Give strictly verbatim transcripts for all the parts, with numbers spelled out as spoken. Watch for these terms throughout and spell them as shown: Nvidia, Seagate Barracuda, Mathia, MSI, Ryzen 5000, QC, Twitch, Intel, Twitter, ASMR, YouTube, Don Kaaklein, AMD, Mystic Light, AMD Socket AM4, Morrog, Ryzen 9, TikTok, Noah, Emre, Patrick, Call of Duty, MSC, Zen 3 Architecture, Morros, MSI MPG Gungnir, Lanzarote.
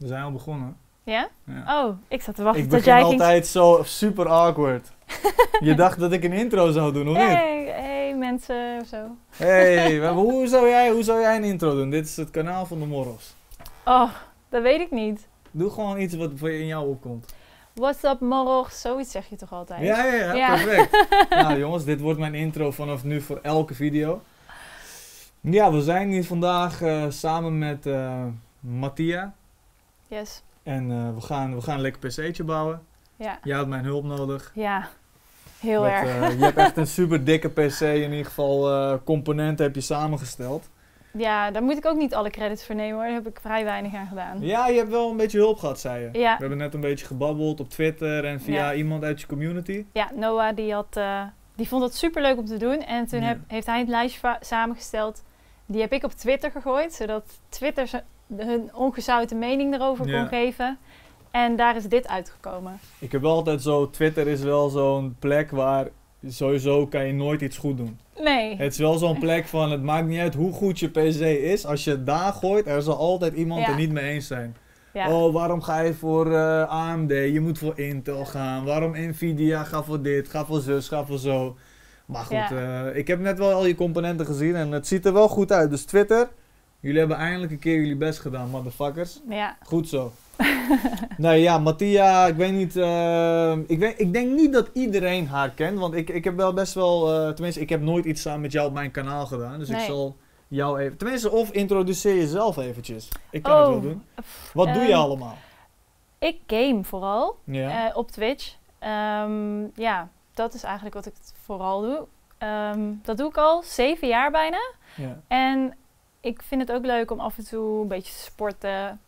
We zijn al begonnen. Ja? Ja. Oh, ik zat te wachten ik tot jij ging... Ik altijd zo super awkward. Je dacht dat ik een intro zou doen, of niet? Hey, hey mensen, of zo. Hey, hoe, zou jij, hoe zou jij een intro doen? Dit is het kanaal van de Morros. Oh, dat weet ik niet. Doe gewoon iets wat in jou opkomt. What's up, Morrog? Zoiets zeg je toch altijd? Ja, ja, ja, ja. Perfect. Nou jongens, dit wordt mijn intro vanaf nu voor elke video. Ja, we zijn hier vandaag uh, samen met uh, Mathia. Yes. En uh, we, gaan, we gaan een lekker pc'tje bouwen. Ja. Jij had mijn hulp nodig. Ja, heel met, erg. Uh, je hebt echt een super dikke pc, in ieder geval uh, componenten heb je samengesteld. Ja, daar moet ik ook niet alle credits voor nemen hoor, daar heb ik vrij weinig aan gedaan. Ja, je hebt wel een beetje hulp gehad, zei je. Ja. We hebben net een beetje gebabbeld op Twitter en via ja. iemand uit je community. Ja, Noah die, had, uh, die vond het super leuk om te doen en toen ja. heb, heeft hij het lijstje samengesteld. Die heb ik op Twitter gegooid, zodat Twitter hun ongezouten mening erover ja. kon geven. En daar is dit uitgekomen. Ik heb wel altijd zo, Twitter is wel zo'n plek waar sowieso kan je nooit iets goed doen. Nee. Het is wel zo'n plek van, het maakt niet uit hoe goed je pc is. Als je het daar gooit, er zal altijd iemand ja. het niet mee eens zijn. Ja. Oh, waarom ga je voor uh, A M D? Je moet voor Intel gaan. Waarom Nvidia? Ga voor dit, ga voor zus, ga voor zo. Maar goed, ja. uh, ik heb net wel al je componenten gezien en het ziet er wel goed uit. Dus Twitter, jullie hebben eindelijk een keer jullie best gedaan, motherfuckers. Ja. Goed zo. Nou ja, Mathia, ik weet niet, uh, ik, weet, ik denk niet dat iedereen haar kent, want ik, ik heb wel best wel, uh, tenminste ik heb nooit iets samen met jou op mijn kanaal gedaan, dus nee. ik zal jou even, tenminste of introduceer jezelf eventjes, ik kan oh, het wel doen. Wat um, doe je allemaal? Ik game vooral, ja. uh, op Twitch, um, ja, dat is eigenlijk wat ik vooral doe. Um, dat doe ik al zeven jaar bijna ja. en ik vind het ook leuk om af en toe een beetje te sporten.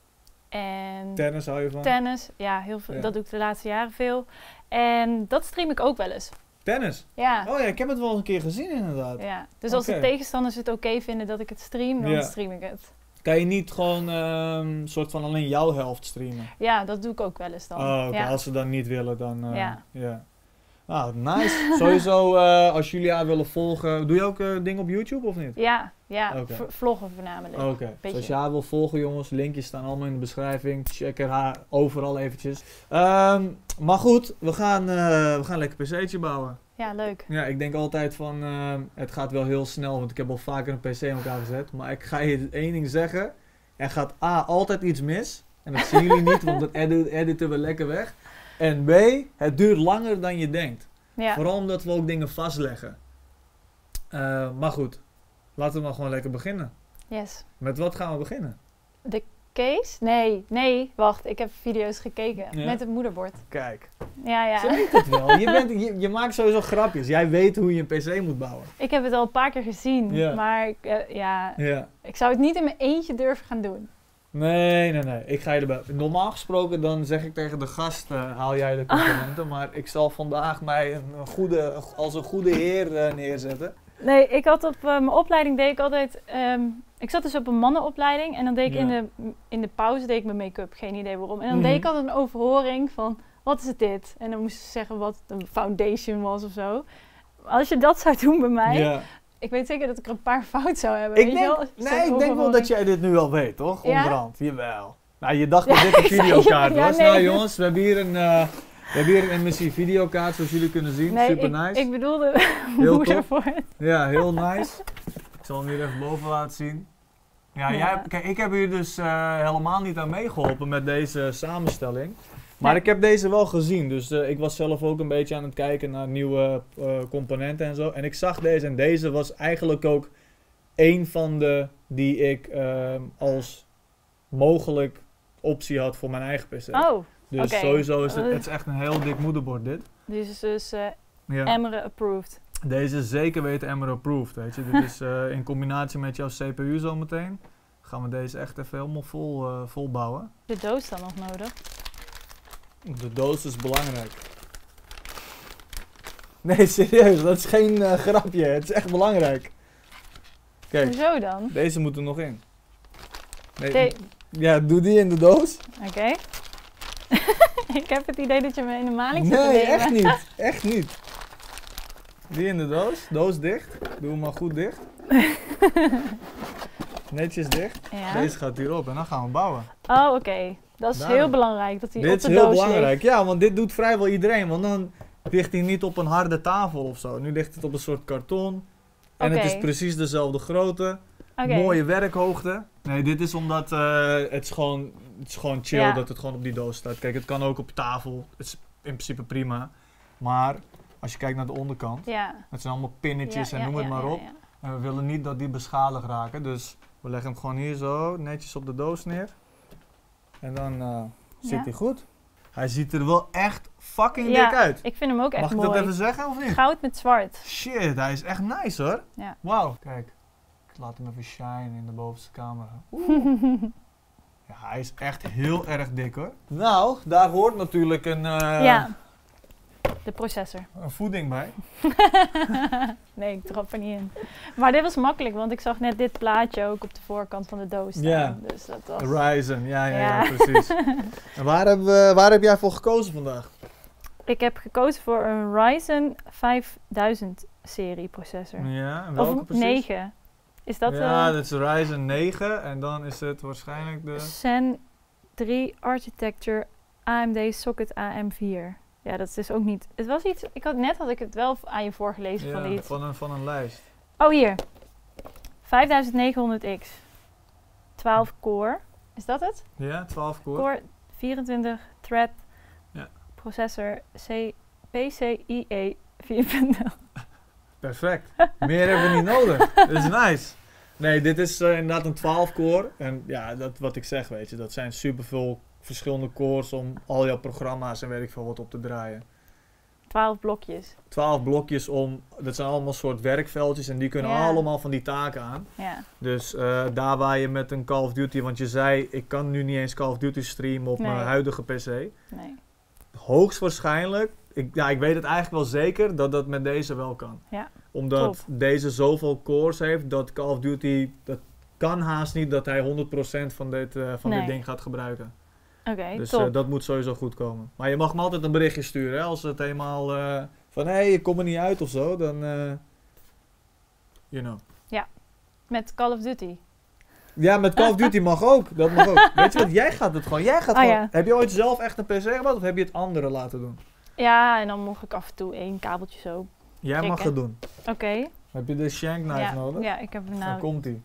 En tennis hou je van? Tennis, ja, heel veel, ja. dat doe ik de laatste jaren veel. En dat stream ik ook wel eens. Tennis? Ja. Oh ja, ik heb het wel een keer gezien inderdaad. Ja, dus als okay. de tegenstanders het oké okay vinden dat ik het stream, dan ja. stream ik het. Kan je niet gewoon een um, soort van alleen jouw helft streamen? Ja, dat doe ik ook wel eens dan. Oh, okay. ja. Als ze dan niet willen, dan... Uh, ja. ja. Ah, nice. Sowieso, uh, als jullie haar willen volgen, doe je ook uh, dingen op YouTube of niet? Ja, ja okay. vloggen voornamelijk. Okay. Dus als je haar wil volgen jongens, linkjes staan allemaal in de beschrijving. Check er haar overal eventjes. Um, maar goed, we gaan, uh, we gaan lekker een pc'tje bouwen. Ja, leuk. Ja, ik denk altijd van, uh, het gaat wel heel snel, want ik heb al vaker een pc in elkaar gezet. Maar ik ga je één ding zeggen, er gaat A, altijd iets mis. En dat zien jullie niet, want dat edit, editen we lekker weg. En B, het duurt langer dan je denkt. Ja. Vooral omdat we ook dingen vastleggen. Uh, maar goed, laten we maar gewoon lekker beginnen. Yes. Met wat gaan we beginnen? De case? Nee, nee, wacht. Ik heb video's gekeken ja. met het moederbord. Kijk. Ja, ja. Ze weet het wel. Je, bent, je, je maakt sowieso grapjes. Jij weet hoe je een pc moet bouwen. Ik heb het al een paar keer gezien. Ja. Maar uh, ja, ja. ik zou het niet in mijn eentje durven gaan doen. Nee, nee, nee. Ik ga je erbij. Normaal gesproken dan zeg ik tegen de gast, uh, haal jij de componenten. Ah. Maar ik zal vandaag mij een goede, als een goede heer uh, neerzetten. Nee, ik had op uh, mijn opleiding deed ik altijd... Um, ik zat dus op een mannenopleiding en dan deed ik ja. in, de, in de pauze deed ik mijn make-up. Geen idee waarom. En dan mm-hmm. deed ik altijd een overhoring van, wat is het dit? En dan moest ze zeggen wat een foundation was of zo. Als je dat zou doen bij mij... Ja. Ik weet zeker dat ik er een paar fout zou hebben. Ik, weet denk, je wel? Nee, ik denk wel dat jij dit nu al weet, toch? Ja? Onderhand, jawel. Nou, je dacht dat ja, dit een videokaart ja, was. Ja, nee. Nou jongens, we hebben hier een, uh, we hebben hier een M S I videokaart, zoals jullie kunnen zien. Nee, super ik, nice. ik bedoelde heel moeder voor het. Ja, heel nice. Ik zal hem hier even boven laten zien. Ja, ja. Jij, kijk, ik heb hier dus uh, helemaal niet aan meegeholpen met deze samenstelling. Maar nee. ik heb deze wel gezien, dus uh, ik was zelf ook een beetje aan het kijken naar nieuwe uh, componenten en zo. En ik zag deze en deze was eigenlijk ook één van de die ik uh, als mogelijk optie had voor mijn eigen pc. Oh, dus okay. sowieso is het, het is echt een heel dik moederbord dit. Dit is dus uh, ja. Emre approved. Deze is zeker weten Emre approved, weet je. Dit is uh, in combinatie met jouw C P U zometeen. Gaan we deze echt even helemaal vol, uh, vol bouwen. De doos dan nog nodig? De doos is belangrijk. Nee, serieus, dat is geen uh, grapje. Het is echt belangrijk. Kijk, hoezo dan? Deze moet er nog in. Nee, de ja, doe die in de doos. Oké. Okay. Ik heb het idee dat je me in de maling zit. Nee, echt niet. Echt niet. Die in de doos. Doos dicht. Doe hem maar goed dicht. Netjes dicht. Ja. Deze gaat hierop en dan gaan we bouwen. Oh, oké. Okay. Dat is nou, heel belangrijk, dat hij op de doos ligt. Dit is heel belangrijk, ja, want dit doet vrijwel iedereen. Want dan ligt hij niet op een harde tafel of zo. Nu ligt het op een soort karton. En okay. het is precies dezelfde grootte. Okay. Mooie werkhoogte. Nee, dit is omdat uh, het, is gewoon, het is gewoon chill ja. dat het gewoon op die doos staat. Kijk, het kan ook op tafel. Het is in principe prima. Maar als je kijkt naar de onderkant, ja. het zijn allemaal pinnetjes ja, en ja, noem ja, het maar ja, op. Ja, ja. En we willen niet dat die beschadigd raken. Dus we leggen hem gewoon hier zo netjes op de doos neer. En dan uh, zit ja. hij goed. Hij ziet er wel echt fucking ja, dik uit. Ik vind hem ook echt mooi. Mag ik mooi. dat even zeggen of niet? Goud met zwart. Shit, hij is echt nice hoor. Ja. Wauw. Kijk, ik laat hem even shine in de bovenste camera. Oeh. Ja, hij is echt heel erg dik hoor. Nou, daar hoort natuurlijk een... Uh, ja, de processor. Een voeding bij. Nee, ik trap er niet in. Maar dit was makkelijk, want ik zag net dit plaatje ook op de voorkant van de doos staan. Ja, dus dat was... Ryzen, ja, ja, ja. ja precies. En waar heb, uh, waar heb jij voor gekozen vandaag? Ik heb gekozen voor een Ryzen vijfduizend serie processor. Ja, en welke of precies? negen. Is dat ja, een... dat is Ryzen negen en dan is het waarschijnlijk de... Zen drie Architecture A M D Socket A M vier. Ja, dat is dus ook niet... Het was iets... Ik had, net had ik het wel aan je voorgelezen ja, van iets. Van een, van een lijst. Oh, hier. vijfduizend negenhonderd X. twaalf core. Is dat het? Ja, twaalf core. Core vierentwintig thread. Ja. Processor P C I E vier punt nul. Perfect. Meer hebben we niet nodig. Dat is nice. Nee, dit is uh, inderdaad een twaalf core. En ja, dat wat ik zeg, weet je. Dat zijn superveel... verschillende cores om al jouw programma's en weet ik veel wat op te draaien. Twaalf blokjes. Twaalf blokjes om, dat zijn allemaal soort werkveldjes en die kunnen yeah. allemaal van die taken aan. Yeah. Dus uh, daar waar je met een Call of Duty, want je zei ik kan nu niet eens Call of Duty streamen op nee. mijn huidige P C. Nee. Hoogstwaarschijnlijk, ik, ja, ik weet het eigenlijk wel zeker dat dat met deze wel kan. Yeah. Omdat Top. deze zoveel cores heeft dat Call of Duty, dat kan haast niet dat hij honderd procent van, dit, uh, van nee. dit ding gaat gebruiken. Okay, dus uh, dat moet sowieso goed komen. Maar je mag me altijd een berichtje sturen. Hè? Als het helemaal uh, van, hé, hey, ik kom er niet uit of zo, dan... Uh, you know. Ja, met Call of Duty. Ja, met Call of Duty mag ook. Dat mag ook. Weet je wat, jij gaat het gewoon. Jij gaat oh, gewoon. Ja. Heb je ooit zelf echt een P C gemaakt of heb je het andere laten doen? Ja, en dan mocht ik af en toe één kabeltje zo Jij prikken. mag het doen. Oké. Okay. Heb je de shank knife ja. nodig? Ja, ik heb hem nodig. Dan komt hij.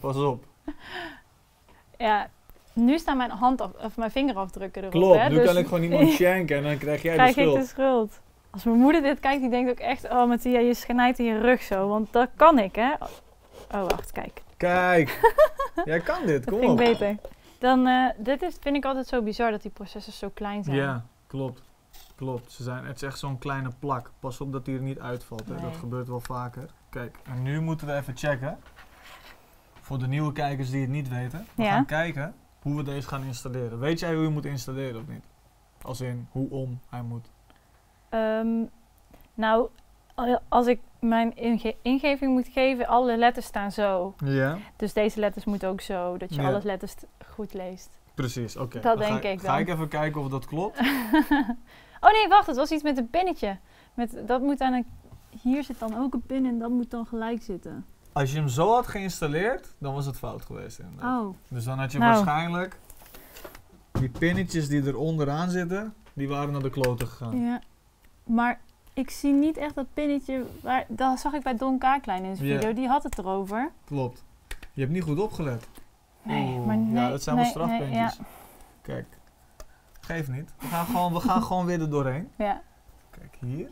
Pas op. Ja... Nu staan mijn hand af, of mijn vingerafdrukken erop. Klopt, hè? nu dus kan ik gewoon iemand shanken en dan krijg jij krijg de schuld. Krijg ik de schuld. Als mijn moeder dit kijkt, die denkt ook echt, oh Mathia, je snijdt in je rug zo, want dat kan ik, hè. Oh, wacht, kijk. Kijk, jij kan dit, kom op. Dat vind ik beter. Dan, uh, dit is, vind ik altijd zo bizar dat die processors zo klein zijn. Ja, klopt. Klopt, ze zijn, het is echt zo'n kleine plak. Pas op dat die er niet uitvalt, hè? Nee. Dat gebeurt wel vaker. Kijk, en nu moeten we even checken, voor de nieuwe kijkers die het niet weten. We ja. gaan kijken hoe we deze gaan installeren. Weet jij hoe je moet installeren of niet? Als in, hoe om hij moet. Um, nou, als ik mijn inge ingeving moet geven, alle letters staan zo. Ja. Dus deze letters moeten ook zo, dat je ja. alle letters goed leest. Precies, oké. Okay. Dat dan denk ik dan. Ga ik even kijken of dat klopt. Oh nee, wacht, het was iets met een pinnetje. Met, dat moet aan een... Hier zit dan ook een pin en dat moet dan gelijk zitten. Als je hem zo had geïnstalleerd, dan was het fout geweest inderdaad. Oh. Dus dan had je nou. waarschijnlijk die pinnetjes die er onderaan zitten, die waren naar de kloten gegaan. Ja, maar ik zie niet echt dat pinnetje, waar, dat zag ik bij Don Kaaklein in zijn yeah. video, die had het erover. Klopt. Je hebt niet goed opgelet. Nee, Oeh. maar nee. Ja, dat zijn wel nee, strafpuntjes. Nee, ja. Kijk, geef niet. We gaan gewoon, we gaan gewoon weer er doorheen. Ja. Kijk hier.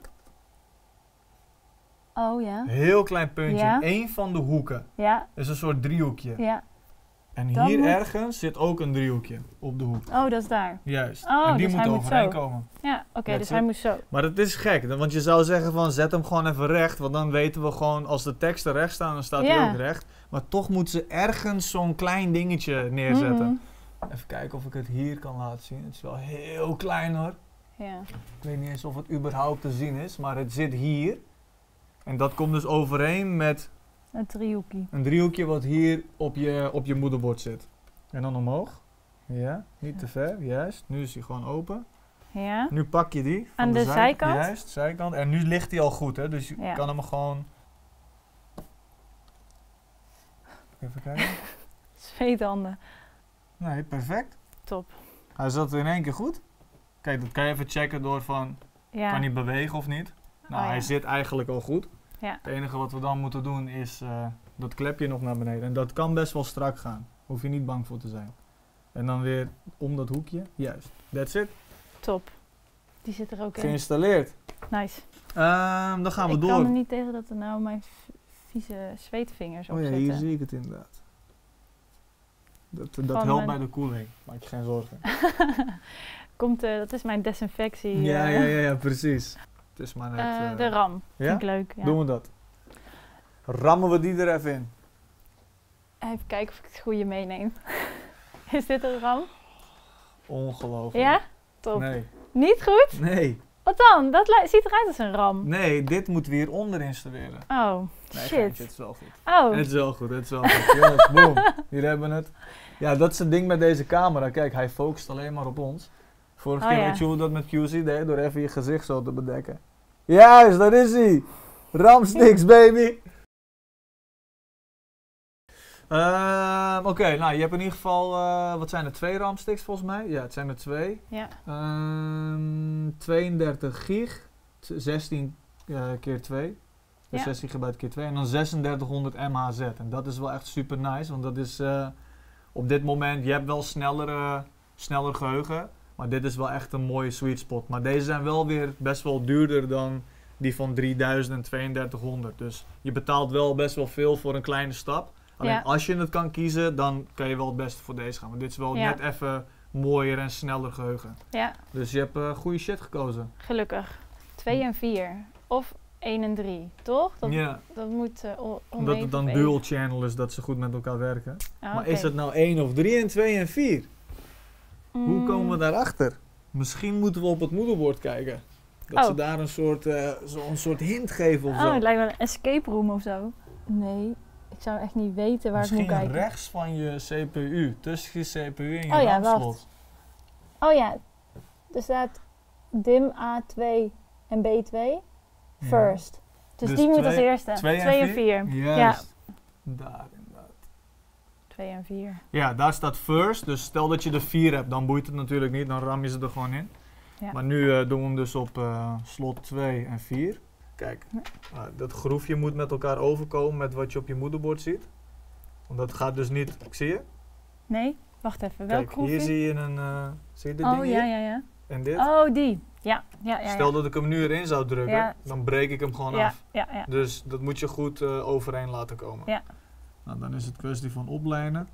Oh, ja. Heel klein puntje ja. in één van de hoeken. Ja. Dat is een soort driehoekje. Ja. En dat hier moet... ergens zit ook een driehoekje op de hoek. Oh, dat is daar. Juist. Oh, en die dus moet overeen moet komen. Ja, oké, okay, dus it. hij moet zo. Maar dat is gek, want je zou zeggen van zet hem gewoon even recht. Want dan weten we gewoon als de teksten recht staan, dan staat ja. hij ook recht. Maar toch moeten ze ergens zo'n klein dingetje neerzetten. Mm -hmm. Even kijken of ik het hier kan laten zien. Het is wel heel klein hoor. Ja. Ik weet niet eens of het überhaupt te zien is, maar het zit hier. En dat komt dus overeen met een driehoekje. Een driehoekje wat hier op je, op je moederbord zit. En dan omhoog. Ja, niet ja. te ver. Juist. Nu is hij gewoon open. Ja. Nu pak je die. Aan de, de zijkant. Juist, zijkant. En nu ligt hij al goed, hè. Dus je ja. kan hem gewoon... Even kijken. Zweethanden. Nee, perfect. laptop. Hij zat in één keer goed? Kijk, dat kan je even checken door van, ja. kan hij bewegen of niet? Nou, oh, hij ja. zit eigenlijk al goed. Ja. Het enige wat we dan moeten doen is uh, dat klepje nog naar beneden. En dat kan best wel strak gaan. Hoef je niet bang voor te zijn. En dan weer om dat hoekje. Juist. That's it. Top. Die zit er ook in. Geïnstalleerd. Nice. Um, dan gaan we ik door. Ik kan er niet tegen dat er nou mijn vieze zweetvingers op zitten. Oh ja, hier zie ik het inderdaad. Dat, dat helpt bij de koeling. Maak je geen zorgen. Komt, uh, dat is mijn desinfectie. Ja, ja, ja, ja, precies. Het is maar net, uh, uh, de RAM. Ja? Vind ik leuk. Ja. Doen we dat. Rammen we die er even in. Even kijken of ik het goede meeneem. Is dit een RAM? Ongelooflijk. Ja? Top. Nee. Niet goed? Nee. Wat dan? Dat ziet eruit als een RAM. Nee, dit moeten we hieronder installeren. Oh, nee, shit. Geintje, het is wel goed. Oh. Het is wel goed, het is wel goed. Jongens, boom. Hier hebben we het. Ja, dat is het ding met deze camera. Kijk, hij focust alleen maar op ons. Vorige oh, keer ja. weet je hoe dat met Q C deed, door even je gezicht zo te bedekken. Juist, daar is hij. Ramsticks, baby. Uh, Oké, okay, nou je hebt in ieder geval, uh, wat zijn er, twee ramsticks volgens mij? Ja, het zijn er twee. Ja. Um, tweeëndertig gig, zestien keer twee. Dus ja. zestien gigabyte keer twee. En dan zesentdertighonderd M H Z. En dat is wel echt super nice, want dat is uh, op dit moment, je hebt wel sneller, uh, sneller geheugen. Maar dit is wel echt een mooie sweet spot. Maar deze zijn wel weer best wel duurder dan die van drieduizend en tweeëndertighonderd. Dus je betaalt wel best wel veel voor een kleine stap. Alleen ja. als je het kan kiezen, dan kan je wel het beste voor deze gaan. Want dit is wel ja. net even mooier en sneller geheugen. Ja. Dus je hebt uh, goede shit gekozen. Gelukkig. twee en vier. Of één en drie, toch? Dat, ja. dat moet uh, omdat het dan dual channel is, dat ze goed met elkaar werken. Ah, maar okay. is het nou één of drie en twee en vier? Mm. Hoe komen we daarachter? Misschien moeten we op het moederbord kijken. Dat oh. ze daar een soort, uh, zo een soort hint geven of oh, zo. Oh, het lijkt wel een escape room of zo. Nee. Ik zou echt niet weten waar Misschien ik moet kijken. Misschien rechts van je C P U, tussen je C P U en je oh, ramslot. Ja, oh ja, er staat D I M A twee en B twee first. Ja. Dus, dus die moet als eerste. twee en vier. Juist. Ja. Daar inderdaad. twee en vier. Ja, daar staat first. Dus stel dat je de vier hebt, dan boeit het natuurlijk niet. Dan ram je ze er gewoon in. Ja. Maar nu uh, doen we hem dus op uh, slot twee en vier. Kijk, uh, dat groefje moet met elkaar overkomen met wat je op je moederbord ziet. Want dat gaat dus niet... Zie je? Nee, wacht even. Welk Kijk, groefje? Hier zie je een... Uh, zie je dit oh, ding ja, hier? Ja, ja. En dit? Oh, die. Ja, ja, ja, ja. Stel dat ik hem nu erin zou drukken, ja. dan breek ik hem gewoon ja, af. Ja, ja. Dus dat moet je goed uh, overeen laten komen. Ja. Nou, dan is het kwestie van oplijnen.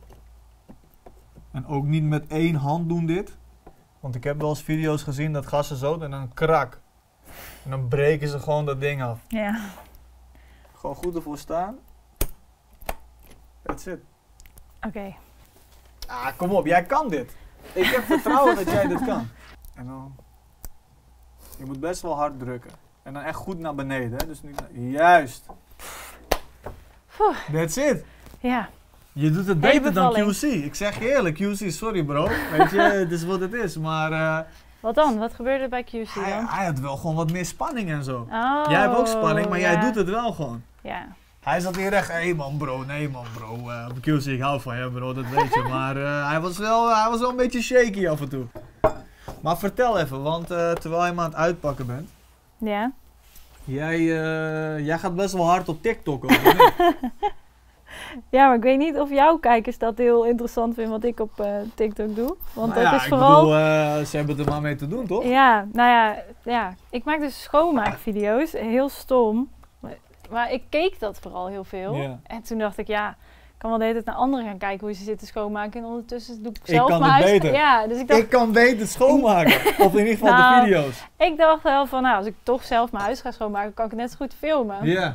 En ook niet met één hand doen dit. Want ik heb wel eens video's gezien dat gasten zo en dan krak. En dan breken ze gewoon dat ding af. Ja. Gewoon goed ervoor staan. That's it. Oké. Okay. Ah, kom op. Jij kan dit. Ik heb vertrouwen dat jij dit kan. En dan... Je moet best wel hard drukken. En dan echt goed naar beneden. Hè? Dus niet naar... Juist. Oeh. That's it. Ja. Je doet het beter dan Q C. Ik zeg je eerlijk. Q C, sorry bro. Weet je, het is wat het is. Maar... Uh, Wat dan? Wat gebeurde er bij Q C dan? Hij, hij had wel gewoon wat meer spanning en zo. Oh, jij hebt ook spanning, maar ja. jij doet het wel gewoon. Ja. Hij zat hier echt, hé hey man bro, nee man bro. Uh, op Q C, ik hou van je bro, dat weet je. Maar uh, hij, was wel, hij was wel een beetje shaky af en toe. Maar vertel even, want uh, terwijl je me aan het uitpakken bent. Ja. Jij, uh, jij gaat best wel hard op TikTok ook. Ja, maar ik weet niet of jouw kijkers dat heel interessant vinden wat ik op uh, TikTok doe. Want nou dat ja, is vooral... ik bedoel, uh, ze hebben het er maar mee te doen, toch? Ja, nou ja, ja. Ik maak dus schoonmaakvideo's, heel stom. Maar ik keek dat vooral heel veel. Ja. En toen dacht ik, ja, ik kan wel de hele tijd naar anderen gaan kijken hoe ze zitten schoonmaken. En ondertussen doe ik zelf mijn huis. Ik kan het ja, dus ik, dacht, ik kan beter schoonmaken. Of in ieder geval nou, de video's. Ik dacht wel van, nou, als ik toch zelf mijn huis ga schoonmaken, kan ik het net zo goed filmen. Ja.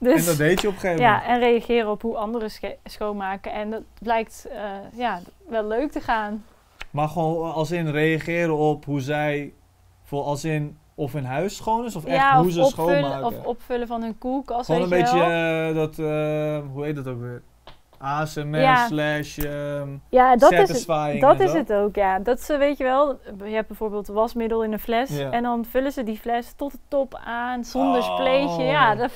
Dus, en dat deed je op een gegeven moment. Ja, en reageren op hoe anderen schoonmaken. En dat blijkt uh, ja, wel leuk te gaan. Maar gewoon als in reageren op hoe zij, voor als in of hun huis schoon is of ja, echt of hoe ze opvullen, schoonmaken. Of opvullen van hun koelkast. Gewoon een beetje uh, dat, uh, hoe heet dat ook weer? A S M R ja. slash um, ja, dat satisfying. Is dat is dat. Het ook, ja. Dat ze, weet je wel, je hebt bijvoorbeeld wasmiddel in een fles. Ja. En dan vullen ze die fles tot de top aan, zonder oh. spleetje. Ja, dat...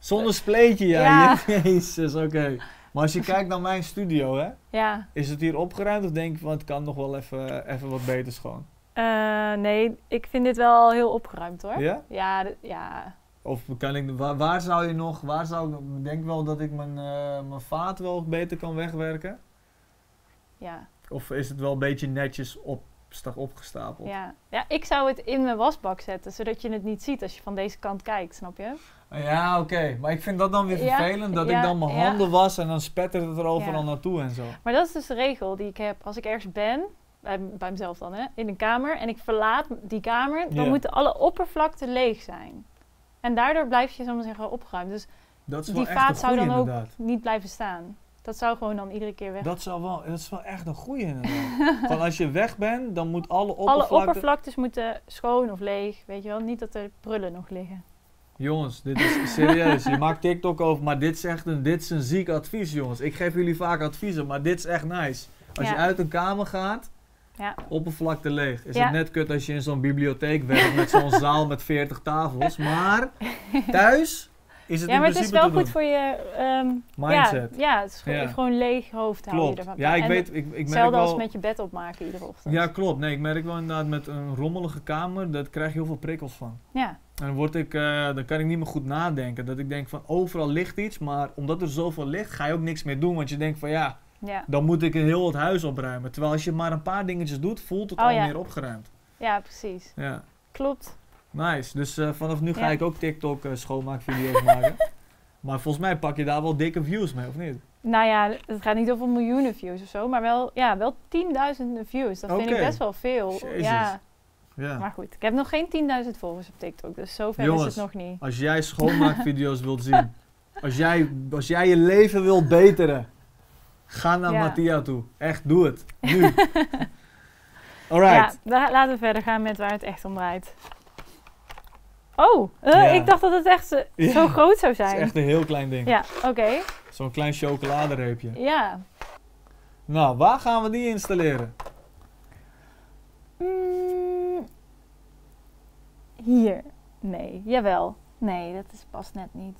Zonder spleetje, ja. ja. Jezus, oké. Okay. Maar als je kijkt naar mijn studio, hè, ja. Is het hier opgeruimd of denk je van het kan nog wel even, even wat beter schoon? Uh, nee, ik vind dit wel heel opgeruimd hoor. Ja? Ja. ja. Of kan ik, waar, waar zou je nog, waar zou ik, ik denk wel dat ik mijn, uh, mijn vaat wel beter kan wegwerken. Ja. Of is het wel een beetje netjes op, opgestapeld? Ja. ja, ik zou het in mijn wasbak zetten, zodat je het niet ziet als je van deze kant kijkt, snap je? Ja, oké. Okay. Maar ik vind dat dan weer vervelend, ja, dat ja, ik dan mijn ja. handen was en dan spettert het er overal ja. naartoe en zo. Maar dat is dus de regel die ik heb. Als ik ergens ben, bij, bij mezelf dan, hè, in een kamer, en ik verlaat die kamer, dan ja. moeten alle oppervlakten leeg zijn. En daardoor blijf je, zo maar zeggen, opgeruimd. Dus dat is wel die vaat zou dan inderdaad. ook niet blijven staan. Dat zou gewoon dan iedere keer weg. Dat, zou wel, dat is wel echt een goeie inderdaad. Van als je weg bent, dan moet alle oppervlaktes... Alle oppervlaktes moeten schoon of leeg, weet je wel. Niet dat er prullen nog liggen. Jongens, dit is serieus. Je maakt TikTok over, maar dit is echt een, dit is een ziek advies, jongens. Ik geef jullie vaak adviezen, maar dit is echt nice. Als ja. je uit een kamer gaat, ja. oppervlakte leeg. Is ja. het net kut als je in zo'n bibliotheek werkt met zo'n zaal met veertig tafels. Maar thuis... Is het ja, maar het is wel goed doen? voor je um, mindset. Ja, ja, het is gewoon, ja. gewoon leeg hoofd houden. Klopt. Je ja, ik en weet, ik, ik merk wel... als met je bed opmaken iedere ochtend. Ja, klopt. Nee, ik merk wel inderdaad met een rommelige kamer, daar krijg je heel veel prikkels van. Ja. En dan, word ik, uh, dan kan ik niet meer goed nadenken. Dat ik denk van overal ligt iets, maar omdat er zoveel ligt, ga je ook niks meer doen. Want je denkt van ja, ja. dan moet ik heel het huis opruimen. Terwijl als je maar een paar dingetjes doet, voelt het oh, al ja. meer opgeruimd. Ja, precies. Ja. Klopt. Nice, dus uh, vanaf nu ga ja. ik ook TikTok uh, schoonmaakvideo's maken. Maar volgens mij pak je daar wel dikke views mee, of niet? Nou ja, het gaat niet over miljoenen views of zo, maar wel, ja, wel tienduizenden views. Dat okay. vind ik best wel veel. Ja. ja. Maar goed, ik heb nog geen tienduizend volgers op TikTok, dus zover Jongens, is het nog niet. Als jij schoonmaakvideo's wilt zien, als jij, als jij je leven wilt beteren, ga naar ja. Mathia toe. Echt, doe het. Nu. Alright. Ja, laten we verder gaan met waar het echt om draait. Oh, uh, ja. ik dacht dat het echt zo ja. groot zou zijn. Het is echt een heel klein ding. Ja, oké. Okay. Zo'n klein chocoladereepje. Ja. Nou, waar gaan we die installeren? Mm, hier. Nee, jawel. Nee, dat is pas net niet.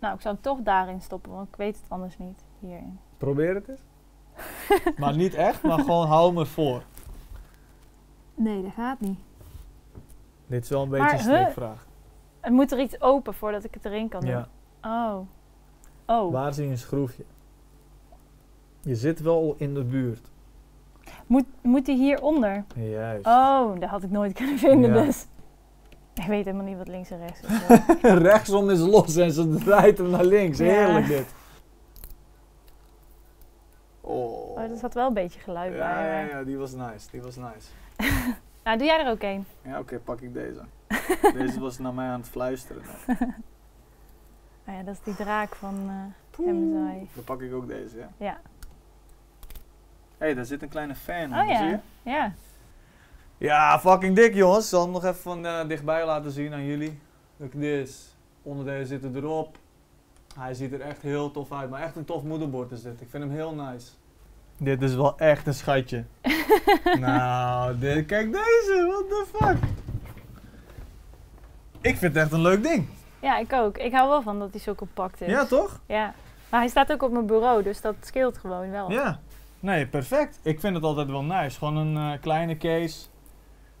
Nou, ik zou hem toch daarin stoppen, want ik weet het anders niet. Hierin. Probeer het eens. Maar niet echt, maar gewoon hou me voor. Nee, dat gaat niet. Dit is wel een beetje een strikvraag. Het moet er iets open voordat ik het erin kan doen. Ja. Oh. oh. Waar zie je een schroefje? Je zit wel in de buurt. Moet, moet die hieronder? Juist. Oh, dat had ik nooit kunnen vinden ja. dus. Ik weet helemaal niet wat links en rechts is. Rechtsom is los en ze draait hem naar links. Ja. Heerlijk dit. Oh. oh, er zat wel een beetje geluid ja, bij. Ja, ja, ja, die was nice. Die was nice. Nou, doe jij er ook een? Ja, oké, okay, pak ik deze. Deze was naar mij aan het fluisteren. Nou ja, dat is die draak van uh, M S I. Dan pak ik ook deze, ja. Ja. Hé, hey, daar zit een kleine fan oh, in, ja. zie je? Ja. Ja, fucking dik, jongens. Ik zal hem nog even van uh, dichtbij laten zien aan jullie. Look at this. Onderdelen zitten erop. Hij ziet er echt heel tof uit, maar echt een tof moederbord is dit. Ik vind hem heel nice. Dit is wel echt een schatje. Nou, dit, kijk deze, what the fuck. Ik vind het echt een leuk ding. Ja, ik ook. Ik hou wel van dat hij zo compact is. Ja, toch? Ja. Maar hij staat ook op mijn bureau, dus dat scheelt gewoon wel. Ja. Nee, perfect. Ik vind het altijd wel nice. Gewoon een uh, kleine case.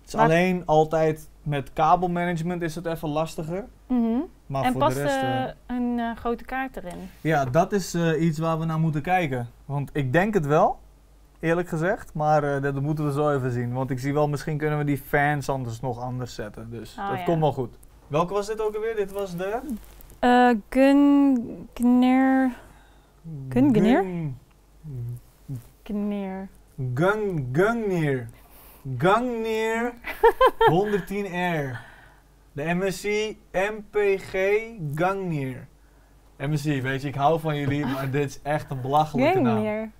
Het is maar alleen altijd met kabelmanagement is het even lastiger. Mm-hmm. Maar en voor past de rest, uh, een uh, grote kaart erin? Ja, dat is uh, iets waar we naar moeten kijken. Want ik denk het wel, eerlijk gezegd. Maar uh, dat moeten we zo even zien. Want ik zie wel, misschien kunnen we die fans anders nog anders zetten. Dus oh, dat ja. komt wel goed. Welke was dit ook alweer? Dit was de... Uh, Gungnir... Gungnir? Gungnir. Gungnir. Gungnir honderdtien R. De M S I M P G Gungnir. M S I, weet je, ik hou van jullie, maar dit is echt een belachelijke naam. Gungnir.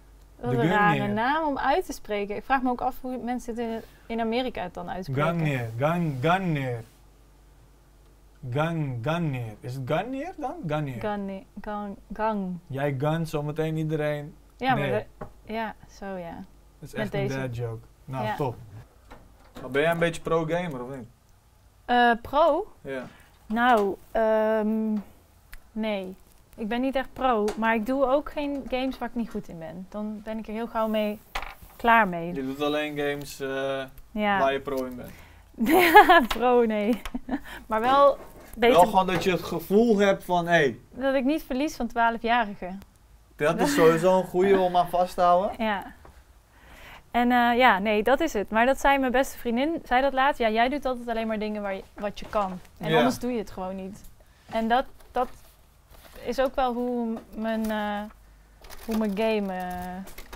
Wat een rare naam om uit te spreken. Ik vraag me ook af hoe mensen dit in Amerika het dan uitspreken. Gungnir. Gun, Gungnir. Gun, Gungnir. Is het Gungnir dan? Gungnir. Gungnir. Gun, gun. Jij gunt zometeen iedereen. Ja, nee. maar de, ja, zo ja. Dat is echt een dad joke. Nou, ja. top. Maar ben jij een beetje pro-gamer of niet? Uh, pro? Ja. Nou, um, nee. Ik ben niet echt pro, maar ik doe ook geen games waar ik niet goed in ben. Dan ben ik er heel gauw mee klaar mee. Je doet alleen games uh, ja. waar je pro in bent. Pro, nee. Maar wel... Wel deze... gewoon dat je het gevoel hebt van, hé... Hey, dat ik niet verlies van twaalfjarigen. Dat is sowieso een goede om aan vast te houden. Ja. En uh, ja, nee, dat is het. Maar dat zei mijn beste vriendin, zei dat laatst. Ja, jij doet altijd alleen maar dingen waar je, wat je kan. En ja. anders doe je het gewoon niet. En dat, dat is ook wel hoe mijn, uh, hoe mijn game uh,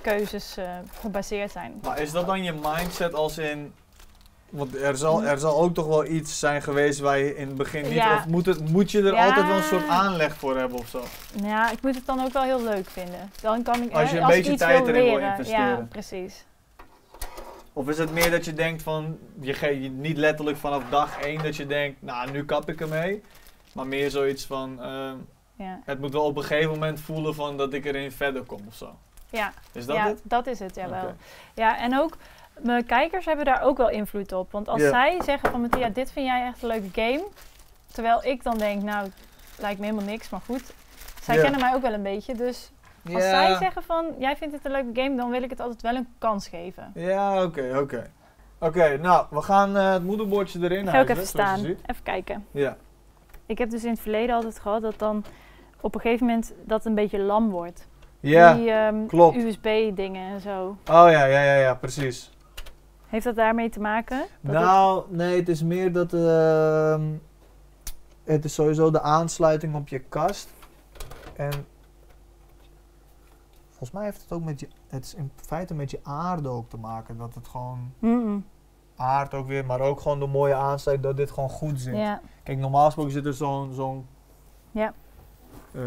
keuzes uh, gebaseerd zijn. Maar is dat dan je mindset als in... Want er zal, er zal ook toch wel iets zijn geweest waar je in het begin niet... Ja. Of moet, het, moet je er ja. altijd wel een soort aanleg voor hebben of zo? Ja, ik moet het dan ook wel heel leuk vinden. Dan kan ik, als je een als beetje tijd erin wil investeren. Ja, precies. Of is het meer dat je denkt van... Je geeft niet letterlijk vanaf dag één dat je denkt... Nou, nu kap ik ermee. Maar meer zoiets van... Uh, ja. Het moet wel op een gegeven moment voelen van dat ik erin verder kom of zo. Ja, is dat, ja, het? Dat is het, jawel. Okay. Ja, en ook... Mijn kijkers hebben daar ook wel invloed op. Want als yeah. zij zeggen van Mathia, dit vind jij echt een leuke game. Terwijl ik dan denk, nou, het lijkt me helemaal niks, maar goed. Zij yeah. kennen mij ook wel een beetje. Dus als yeah. zij zeggen van, jij vindt dit een leuke game, dan wil ik het altijd wel een kans geven. Ja, oké, oké. Oké, nou, we gaan uh, het moederbordje erin houden. Ga ik even staan, even kijken. Ja. Yeah. Ik heb dus in het verleden altijd gehad dat dan op een gegeven moment dat een beetje lam wordt. Ja, yeah. um, klopt. U S B dingen en zo. Oh ja, ja, ja, ja, precies. Heeft dat daarmee te maken? Nou, nee, het is meer dat... Uh, het is sowieso de aansluiting op je kast. En... Volgens mij heeft het ook met je... Het is in feite met je aarde ook te maken. Dat het gewoon... Mm-mm. Aard ook weer, maar ook gewoon de mooie aansluiting dat dit gewoon goed zit. Ja. Kijk, normaal gesproken zit er zo'n... Zo'n ja. uh,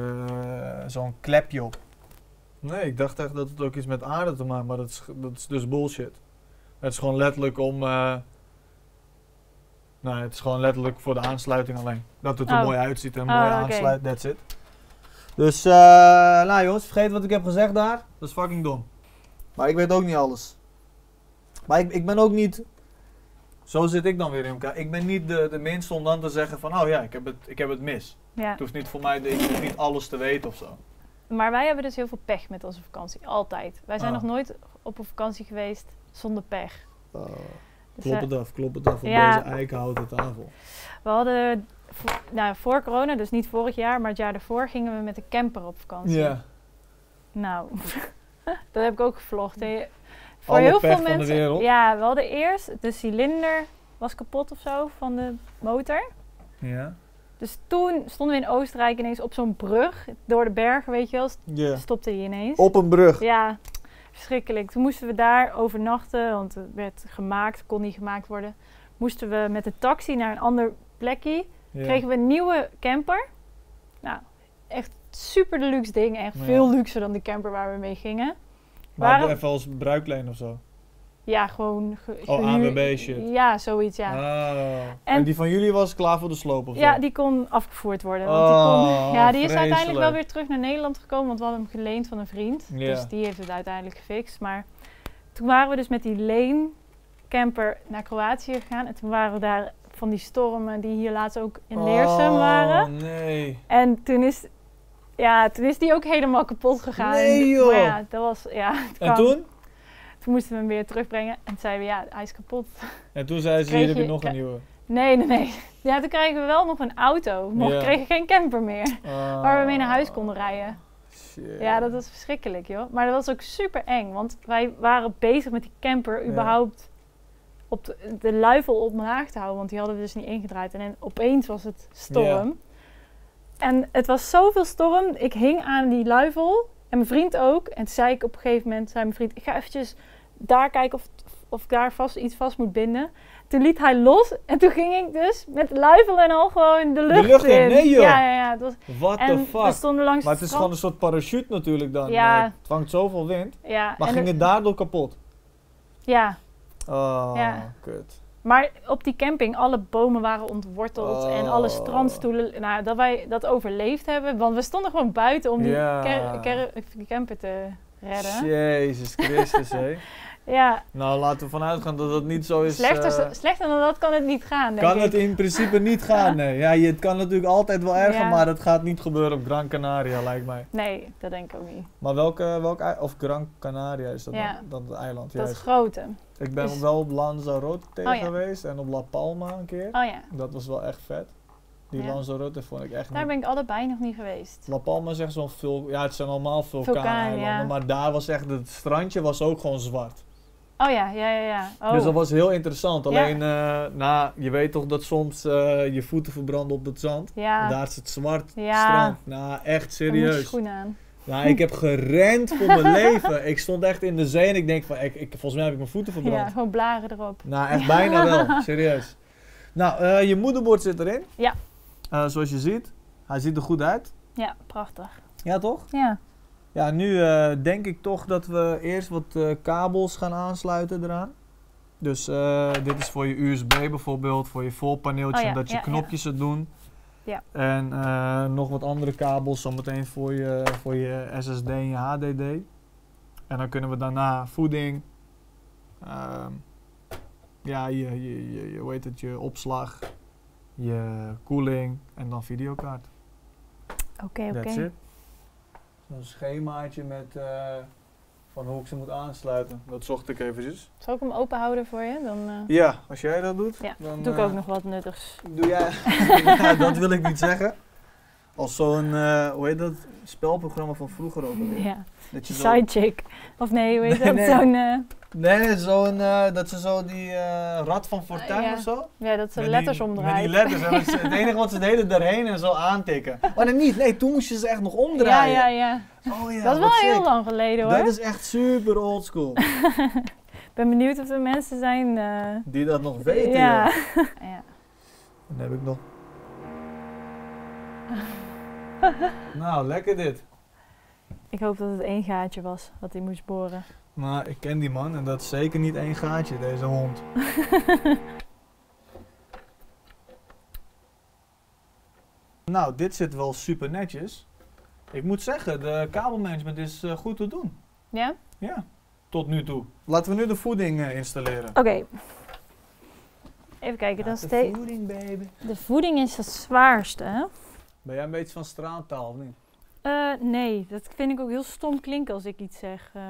zo'n klepje op. Nee, ik dacht echt dat het ook iets met aarde te maken, maar dat is, dat is dus bullshit. Het is gewoon letterlijk om... Uh, nee, het is gewoon letterlijk voor de aansluiting alleen. Dat het er oh. mooi uitziet en oh, mooi okay. aansluit. That's it. Dus, uh, nou jongens, vergeet wat ik heb gezegd daar. Dat is fucking dom. Maar ik weet ook niet alles. Maar ik, ik ben ook niet... Zo zit ik dan weer in elkaar. Ik ben niet de, de minste om dan te zeggen van... Oh ja, ik heb het, ik heb het mis. Ja. Het hoeft niet voor mij... Ik hoef niet alles te weten of zo. Maar wij hebben dus heel veel pech met onze vakantie. Altijd. Wij zijn oh. nog nooit op een vakantie geweest... Zonder pech. Uh, dus klop het af, klop het af op ja. deze eikenhouten tafel. We hadden, voor, nou voor corona, dus niet vorig jaar, maar het jaar daarvoor gingen we met de camper op vakantie. Ja. Nou, dat heb ik ook gevlogd. He. Voor Alle heel veel mensen. Van de wereld. Ja, we hadden eerst de cilinder was kapot of zo van de motor. Ja. Dus toen stonden we in Oostenrijk ineens op zo'n brug door de bergen, weet je wel? Ja. Stopte hij ineens. Op een brug. Ja. Verschrikkelijk. Toen moesten we daar overnachten, want het werd gemaakt, kon niet gemaakt worden. Moesten we met de taxi naar een ander plekje. Ja. Kregen we een nieuwe camper. Nou, echt super deluxe ding. Echt ja. veel luxer dan de camper waar we mee gingen. Maar Waarom... even als bruikleen of zo? Ja, gewoon... Ge oh, A W B shit. Ja, zoiets, ja. Ah. En, en die van jullie was klaar voor de sloop of zo? Ja, die kon afgevoerd worden. Want oh, die kon, ja, die is vreselijk. Uiteindelijk wel weer terug naar Nederland gekomen, want we hadden hem geleend van een vriend. Ja. Dus die heeft het uiteindelijk gefixt. Maar toen waren we dus met die leencamper naar Kroatië gegaan. En toen waren we daar van die stormen die hier laatst ook in oh, Leersum waren. Nee. En toen is... Ja, toen is die ook helemaal kapot gegaan. Nee, joh. Maar ja, dat was... Ja, en toen? Toen moesten we hem weer terugbrengen en zeiden we, ja, hij is kapot. En toen zeiden ze, hier heb je nog een nieuwe. Nee, nee, nee. Ja, toen kregen we wel nog een auto. We yeah. kregen geen camper meer, ah. waar we mee naar huis konden rijden. Shit. Ja, dat was verschrikkelijk, joh. Maar dat was ook super eng, want wij waren bezig met die camper überhaupt yeah. op de, de luifel op laag te houden, want die hadden we dus niet ingedraaid. En, en opeens was het storm. Yeah. En het was zoveel storm, ik hing aan die luifel. En mijn vriend ook. En toen zei ik op een gegeven moment, zei mijn vriend, ik ga eventjes daar kijken of, of ik daar vast, iets vast moet binden. Toen liet hij los en toen ging ik dus met luifel en al gewoon de lucht, de lucht in. in. Nee joh! Ja, ja, ja. Het was, what the fuck? We stonden langs maar het, het is gewoon een soort parachute natuurlijk dan. Ja. Het vangt zoveel wind. Ja. Maar en ging de, het daardoor kapot? Ja. Oh, ja. Kut. Maar op die camping, alle bomen waren ontworteld oh. en alle strandstoelen, nou, dat wij dat overleefd hebben. Want we stonden gewoon buiten om die, yeah. ker, ker, die camper te redden. Jezus Christus, hé. Ja. Nou, laten we vanuit gaan dat dat niet zo is. Slechter, uh, slechter dan dat kan het niet gaan, denk Kan ik. het in principe niet gaan, nee. Ja, je, het kan natuurlijk altijd wel erger, ja. maar het gaat niet gebeuren op Gran Canaria, lijkt mij. Nee, dat denk ik ook niet. Maar welke, welke of Gran Canaria is dat ja. dan, dat eiland? Dat juist. grote. Ik ben dus... wel op Lanzarote oh, ja. geweest en op La Palma een keer. Oh ja. Dat was wel echt vet. Die ja. Lanzarote vond ik echt Daar niet... ben ik allebei nog niet geweest. La Palma is echt zo'n vulkaan. Ja, het zijn allemaal vulkaaneilanden. Vulkaan, ja. Maar daar was echt... Het strandje was ook gewoon zwart. Oh ja, ja, ja. ja. Oh. Dus dat was heel interessant. Alleen, ja. uh, nou, je weet toch dat soms uh, je voeten verbranden op het zand. Ja. Daar is het zwart ja. strand. Nou, echt serieus. Daar moet je schoenen aan. Nou, ik heb gerend voor mijn leven. Ik stond echt in de zee en ik denk van... Ik, ik, volgens mij heb ik mijn voeten verbrand. Ja, gewoon blaren erop. Nou, echt ja. bijna wel. Serieus. Nou, uh, je moederbord zit erin. Ja. Uh, zoals je ziet, hij ziet er goed uit. Ja, prachtig. Ja, toch? Ja. Ja, nu uh, denk ik toch dat we eerst wat uh, kabels gaan aansluiten eraan. Dus uh, dit is voor je U S B bijvoorbeeld, voor je voorpaneeltje, oh, ja. dat je ja, knopjes ja. het doen. Ja. En uh, nog wat andere kabels zometeen voor je, voor je S S D en je H D D. En dan kunnen we daarna voeding, uh, ja, je, je, je, je, hoe heet het, je opslag... je koeling en dan videokaart. Oké, okay, oké. Okay. Zo'n schemaatje met uh, van hoe ik ze moet aansluiten. Dat zocht ik eventjes. Zal ik hem open houden voor je? Dan, uh... Ja, als jij dat doet. Ja, dan doe ik uh, ook nog wat nuttigs. Doe jij? Ja, dat wil ik niet zeggen. Als zo'n, uh, hoe heet dat, spelprogramma van vroeger ook alweer. Ja, Sidechick. Of nee, hoe heet nee, dat, nee. zo'n... Uh... Nee, zo'n, uh, dat ze zo die uh, Rad van Fortuin uh, ja. of zo. Ja, dat ze met letters die, omdraaien. Met die letters. Het enige wat ze deden, daarheen en zo aantikken. Maar dan niet, nee, toen moest je ze echt nog omdraaien. Ja, ja, ja. Oh, ja dat is wel heel sick. lang geleden hoor. Dat is echt super oldschool. Ik ben benieuwd of er mensen zijn... Uh... Die dat nog weten. Ja. ja. Dan heb ik nog... Nou, lekker dit. Ik hoop dat het één gaatje was wat hij moest boren. Nou, ik ken die man en dat is zeker niet één gaatje, deze hond. Nou, dit zit wel super netjes. Ik moet zeggen, de kabelmanagement is uh, goed te doen. Ja? Ja, tot nu toe. Laten we nu de voeding uh, installeren. Oké. Okay. Even kijken, dan steeds. De voeding, baby. De voeding is het zwaarste, hè? Ben jij een beetje van straattaal of niet? Uh, nee, dat vind ik ook heel stom klinken als ik iets zeg. Uh...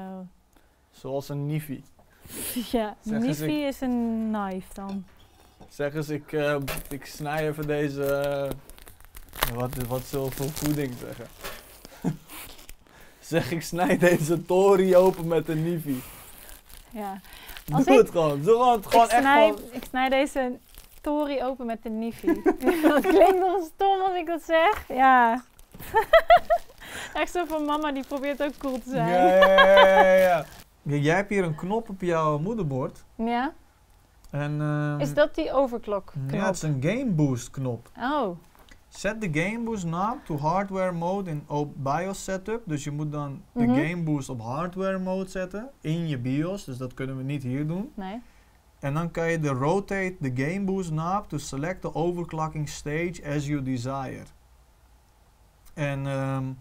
Zoals een nifi. Ja, nifi is een knife dan. Zeg eens, ik, uh, ik snij even deze... Uh, wat, wat zullen we voor voeding zeggen? Zeg, ik snij deze tori open met een nifi. Ja. Als Doe ik, het gewoon. Doe het gewoon ik echt snij, gewoon. Ik snij deze... Tori open met de nifi. Dat klinkt nog stom als ik dat zeg. Ja. Echt zo van mama die probeert ook cool te zijn. Ja, ja, ja, ja, ja. Jij hebt hier een knop op jouw moederbord. Ja. En, uh, is dat die overclock knop? Ja, het is een Game Boost knop. Oh. Set the Game Boost knob to hardware mode in BIOS setup. Dus je moet dan mm-hmm. de Game Boost op hardware mode zetten in je BIOS. Dus dat kunnen we niet hier doen. Nee. En dan kan je de rotate the game boost knob to select the overclocking stage as you desire. En um,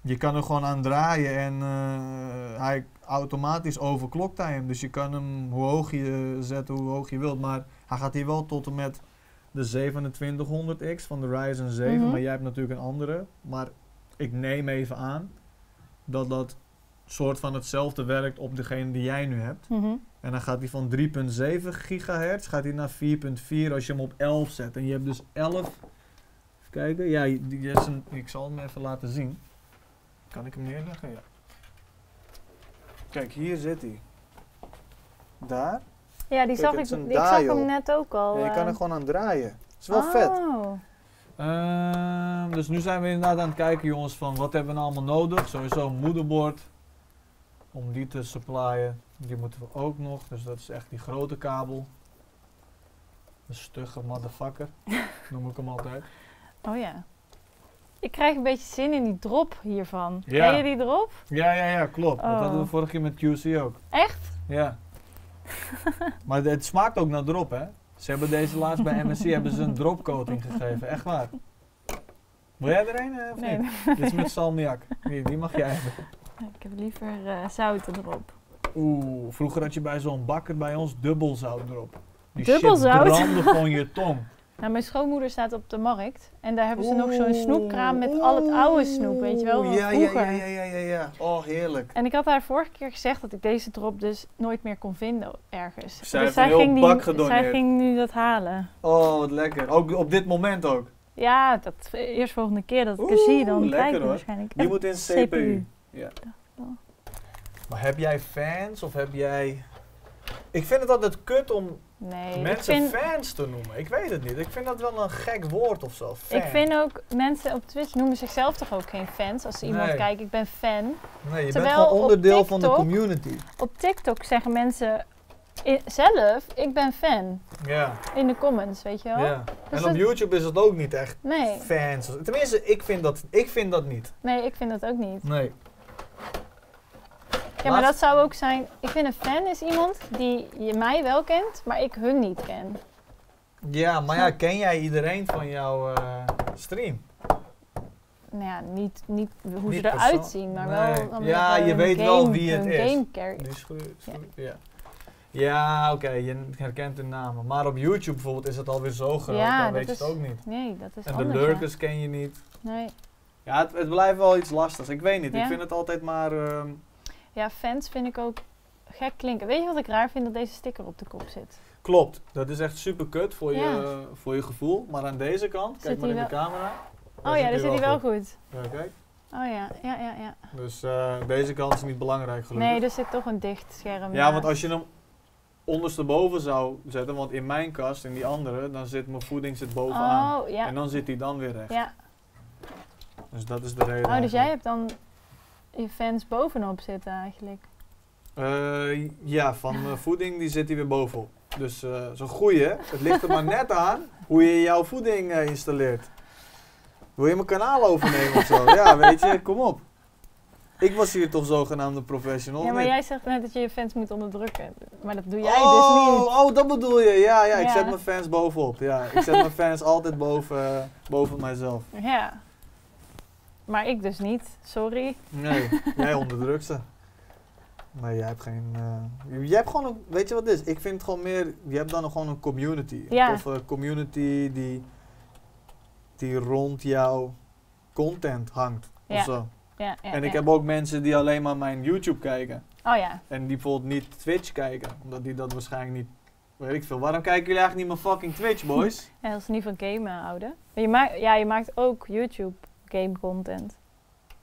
je kan er gewoon aan draaien en uh, hij automatisch overclockt hij hem. Dus je kan hem hoe hoog je zet, hoe hoog je wilt. Maar hij gaat hier wel tot en met de zevenentwintighonderd X van de Ryzen zeven. Mm-hmm. Maar jij hebt natuurlijk een andere. Maar ik neem even aan dat dat soort van hetzelfde werkt op degene die jij nu hebt. Mm-hmm. En dan gaat hij van drie komma zeven gigahertz gaat hij naar vier komma vier als je hem op elf zet. En je hebt dus elf... Even kijken. Ja, die, die is een, ik zal hem even laten zien. Kan ik hem neerleggen? Ja. Kijk, hier zit hij. Daar. Ja, die Kijk, zag ik, ik zag hem net ook al. Ja, je kan er gewoon aan draaien. Het is wel oh. vet. Uh, dus nu zijn we inderdaad aan het kijken, jongens, van wat hebben we nou allemaal nodig. Sowieso een moederbord. Om die te supplyen. Die moeten we ook nog, dus dat is echt die grote kabel. Een stugge motherfucker, noem ik hem altijd. Oh ja. Ik krijg een beetje zin in die drop hiervan. Ja. Ken je die drop? Ja, ja, ja, klopt. Oh. Dat hadden we vorige keer met Q C ook. Echt? Ja. Maar het smaakt ook naar drop, hè. Ze hebben deze laatst bij M S C hebben ze een dropcoating gegeven, echt waar. Wil jij er een, of nee, niet? Nee. Dit is met salmiak. Die, die mag jij hebben. Ik heb liever uh, zouten erop. Oeh, vroeger had je bij zo'n bakker bij ons dubbel zout erop. Die dubbel zout? Die brandde gewoon je tong. Nou, mijn schoonmoeder staat op de markt en daar hebben ze oeh, nog zo'n snoepkraam met oeh, al het oude snoep, weet je wel, van ja, vroeger. Ja, ja, ja, ja, ja, oh heerlijk. En ik had haar vorige keer gezegd dat ik deze drop dus nooit meer kon vinden ergens. Zij dus zij ging, die, zij ging nu dat halen. Oh, wat lekker. Ook op dit moment ook? Ja, dat eerst volgende keer dat ik er zie, dan kijk ik waarschijnlijk. Die moet in C P U. C P U. Ja. Maar heb jij fans of heb jij... Ik vind het altijd kut om... Nee, mensen ik vind fans te noemen, ik weet het niet. Ik vind dat wel een gek woord of zo. Fan. Ik vind ook, mensen op Twitch noemen zichzelf toch ook geen fans. Als ze iemand nee. kijkt, ik ben fan. Nee, je Terwijl bent gewoon onderdeel TikTok, van de community. Op TikTok zeggen mensen i- zelf, ik ben fan. Ja. In de comments, weet je wel. Ja. Dus en op YouTube is het ook niet echt nee. fans. Tenminste, ik vind, dat, ik vind dat niet. Nee, ik vind dat ook niet. Nee. Ja, maar dat zou ook zijn, ik vind een fan is iemand die je mij wel kent, maar ik hun niet ken. Ja, maar ja, ken jij iedereen van jouw uh, stream? Nou ja, niet, niet hoe niet ze eruit zien, maar nee. wel... Ja, je weet game, wel wie het is. Game carry. Ja, ja. ja oké, okay, je herkent hun namen. Maar op YouTube bijvoorbeeld is het alweer zo groot, ja, dan weet je is, het ook niet. Nee, dat is en anders. En de lurkers ja. ken je niet. Nee. Ja, het, het blijft wel iets lastigs, ik weet niet. Ja. Ik vind het altijd maar... Uh, Ja, fans vind ik ook gek klinken. Weet je wat ik raar vind? Dat deze sticker op de kop zit. Klopt. Dat is echt super kut voor, ja. je, voor je gevoel. Maar aan deze kant, zit kijk maar in de camera. Oh ja, daar zit hij wel goed. goed. Ja, kijk. Oh ja, ja, ja, ja. Dus uh, deze kant is niet belangrijk gelukkig. Nee, er zit toch een dicht scherm. Ja, naast. Want als je hem ondersteboven zou zetten, want in mijn kast, in die andere, dan zit mijn voeding zit bovenaan. Oh, ja. En dan zit hij dan weer recht. Ja. Dus dat is de reden. Oh, dus eigenlijk. Jij hebt dan... je fans bovenop zitten eigenlijk? Uh, ja, van mijn voeding die zit hij weer bovenop. Dus uh, zo'n goeie, het ligt er maar net aan hoe je jouw voeding uh, installeert. Wil je mijn kanaal overnemen of zo? Ja, weet je, kom op. Ik was hier toch zogenaamde professional. Ja, maar niet? Jij zegt net dat je je fans moet onderdrukken. Maar dat doe jij oh, dus niet. Oh, dat bedoel je. Ja, ja, ik ja. zet mijn fans bovenop. Ja, ik zet mijn fans altijd boven, uh, boven mijzelf. Ja. Maar ik dus niet, sorry. Nee, jij onderdrukt ze. Maar jij hebt geen... Uh, jij hebt gewoon een... Weet je wat het is? Ik vind het gewoon meer... Je hebt dan gewoon een community. Ja. Of een community die... Die rond jouw content hangt. Ja. Of zo. Ja, ja, en ik ja. heb ook mensen die alleen maar mijn YouTube kijken. Oh ja. En die bijvoorbeeld niet Twitch kijken. Omdat die dat waarschijnlijk niet... Weet ik veel. Waarom kijken jullie eigenlijk niet mijn fucking Twitch, boys? Ja, dat is niet van gamen houden. Maar je maakt, ja, je maakt ook YouTube... game content.